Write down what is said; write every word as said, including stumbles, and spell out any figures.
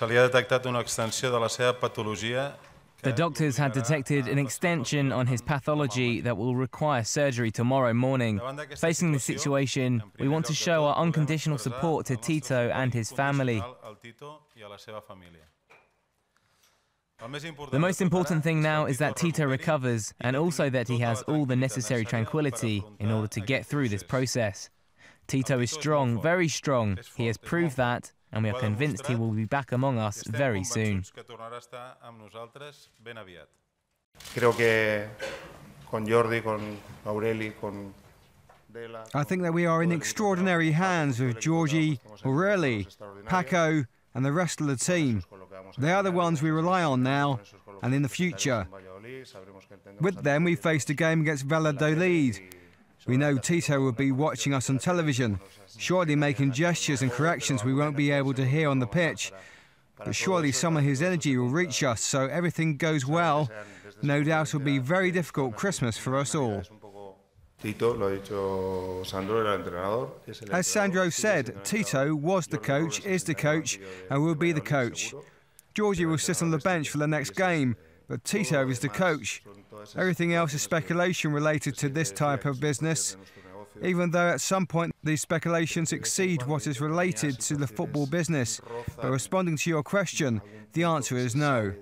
The doctors had detected an extension on his pathology that will require surgery tomorrow morning. Facing this situation, we want to show our unconditional support to Tito and his family. The most important thing now is that Tito recovers and also that he has all the necessary tranquility in order to get through this process. Tito is strong, very strong. He has proved that, and we are convinced he will be back among us very soon. I think that we are in extraordinary hands with Jordi, Aureli, Paco, and the rest of the team. They are the ones we rely on now and in the future. With them, we faced a game against Valladolid. We know Tito will be watching us on television, surely making gestures and corrections we won't be able to hear on the pitch. But surely some of his energy will reach us, so everything goes well. No doubt it'll be a very difficult Christmas for us all. As Sandro said, Tito was the coach, is the coach, and will be the coach. Jordi will sit on the bench for the next game, but Tito is the coach. Everything else is speculation related to this type of business, even though at some point these speculations exceed what is related to the football business. But responding to your question, the answer is no.